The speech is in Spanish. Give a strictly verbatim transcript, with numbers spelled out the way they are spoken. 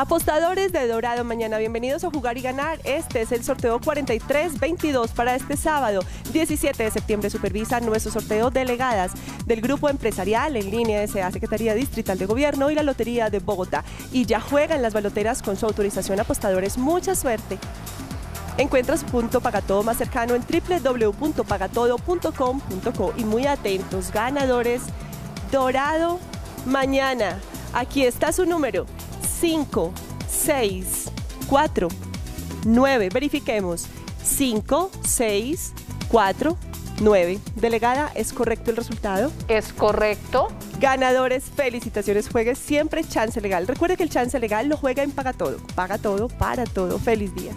Apostadores de Dorado Mañana, bienvenidos a Jugar y Ganar. Este es el sorteo cuarenta y tres veintidós para este sábado, diecisiete de septiembre. Supervisa nuestro sorteo delegadas del Grupo Empresarial en línea de SEA, Secretaría Distrital de Gobierno y la Lotería de Bogotá. Y ya juegan las baloteras con su autorización, apostadores. Mucha suerte. Encuentra su punto Pagatodo más cercano en doble u doble u doble u punto pagatodo punto com punto co. Y muy atentos, ganadores, Dorado Mañana. Aquí está su número. cinco, seis, cuatro, nueve. Verifiquemos. cinco, seis, cuatro, nueve. Delegada, ¿es correcto el resultado? Es correcto. Ganadores, felicitaciones. Juegue siempre Chance Legal. Recuerde que el Chance Legal lo juega en Pagatodo. Pagatodo para todo. Feliz día.